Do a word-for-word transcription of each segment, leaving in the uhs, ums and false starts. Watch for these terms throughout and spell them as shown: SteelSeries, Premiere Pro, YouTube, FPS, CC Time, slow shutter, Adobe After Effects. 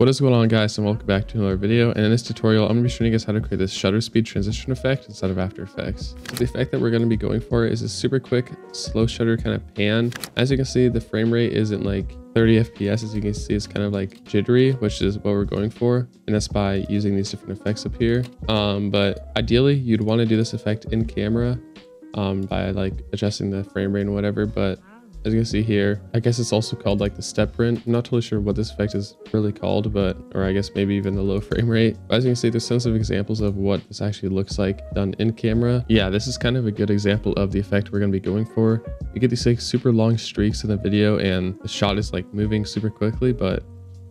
What is going on, guys, and welcome back to another video. And in this tutorial, I'm going to be showing you guys how to create this shutter speed transition effect inside of After Effects. The effect that we're going to be going for is a super quick, slow shutter kind of pan. As you can see, the frame rate isn't like thirty F P S, as you can see. It's kind of like jittery, which is what we're going for, and that's by using these different effects up here. Um, but ideally, you'd want to do this effect in camera um, by like adjusting the frame rate and whatever, but as you can see here, I guess it's also called like the step print. I'm not totally sure what this effect is really called, but, or I guess maybe even the low frame rate. But as you can see, there's tons of examples of what this actually looks like done in camera. Yeah, this is kind of a good example of the effect we're going to be going for. You get these like super long streaks in the video and the shot is like moving super quickly, but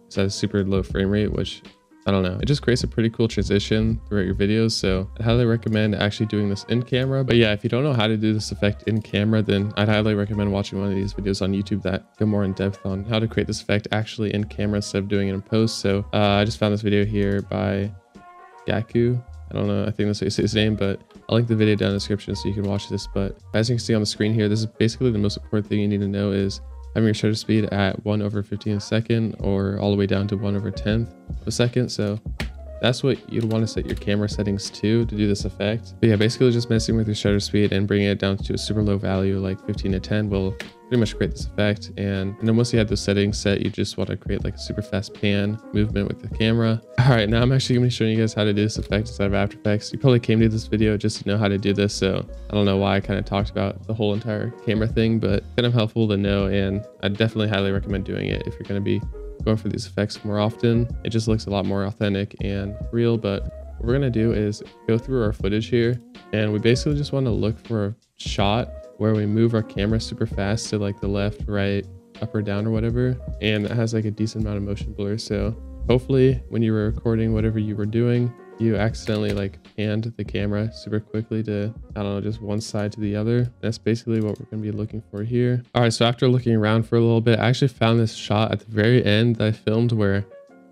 it's at a super low frame rate, which I don't know. It just creates a pretty cool transition throughout your videos. So I'd highly recommend actually doing this in camera. But yeah, if you don't know how to do this effect in camera, then I'd highly recommend watching one of these videos on YouTube that go more in depth on how to create this effect actually in camera instead of doing it in post. So uh, I just found this video here by Gaku. I don't know. I think that's how you say his name, but I'll link the video down in the description so you can watch this. But as you can see on the screen here, this is basically the most important thing you need to know is having your shutter speed at one over fifteen second or all the way down to one over tenth of a second. So that's what you'd want to set your camera settings to to do this effect. But yeah, basically just messing with your shutter speed and bringing it down to a super low value like fifteen to ten will pretty much create this effect. And, and then once you have those settings set, you just want to create like a super fast pan movement with the camera. All right, now I'm actually going to be showing you guys how to do this effect inside of After Effects. You probably came to this video just to know how to do this, so I don't know why I kind of talked about the whole entire camera thing, but kind of helpful to know, and I definitely highly recommend doing it if you're going to be going for these effects more often. It just looks a lot more authentic and real. But what we're going to do is go through our footage here, and we basically just want to look for a shot where we move our camera super fast to like the left, right, up or down or whatever, and that has like a decent amount of motion blur. So hopefully when you were recording whatever you were doing, you accidentally like panned the camera super quickly to, I don't know, just one side to the other. That's basically what we're going to be looking for here. All right, so after looking around for a little bit, I actually found this shot at the very end that I filmed where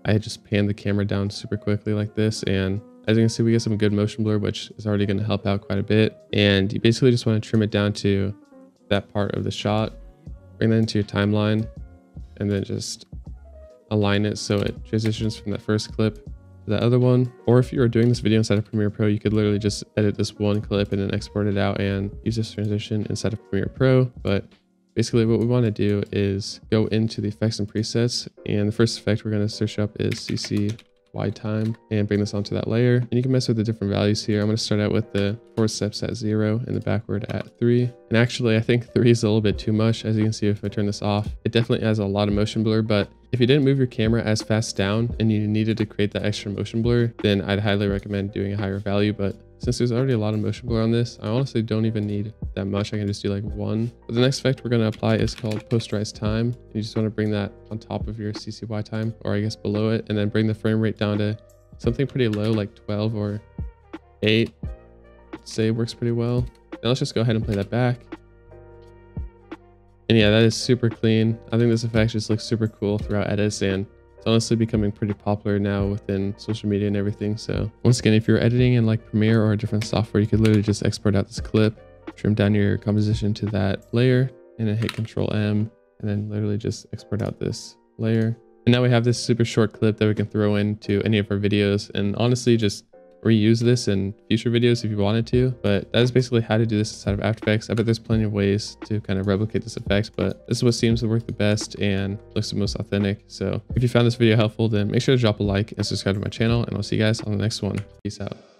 I had just panned the camera down super quickly like this, and as you can see, we get some good motion blur, which is already going to help out quite a bit. And you basically just want to trim it down to that part of the shot, bring that into your timeline, and then just align it so it transitions from that first clip to that other one. Or if you were doing this video inside of Premiere Pro, you could literally just edit this one clip and then export it out and use this transition inside of Premiere Pro. But basically what we want to do is go into the effects and presets. And the first effect we're going to search up is C C Time and bring this onto that layer, and you can mess with the different values here. I'm going to start out with the forward steps at zero and the backward at three, and actually I think three is a little bit too much. As you can see, if I turn this off, it definitely adds a lot of motion blur. But if you didn't move your camera as fast down and you needed to create that extra motion blur, then I'd highly recommend doing a higher value. But since there's already a lot of motion blur on this, I honestly don't even need that much. I can just do like one. But the next effect we're going to apply is called Posterize Time. You just want to bring that on top of your C C Y time, or I guess below it, and then bring the frame rate down to something pretty low, like twelve or eight. I'd say it works pretty well. Now let's just go ahead and play that back. And yeah, that is super clean. I think this effect just looks super cool throughout edits, and it's honestly becoming pretty popular now within social media and everything. So once again, if you're editing in like Premiere or a different software, you could literally just export out this clip, trim down your composition to that layer, and then hit Control M, and then literally just export out this layer. And now we have this super short clip that we can throw into any of our videos, and honestly just reuse this in future videos if you wanted to. But that is basically how to do this inside of After Effects. I bet there's plenty of ways to kind of replicate this effect, but this is what seems to work the best and looks the most authentic. So if you found this video helpful, then make sure to drop a like and subscribe to my channel, and I'll see you guys on the next one. Peace out.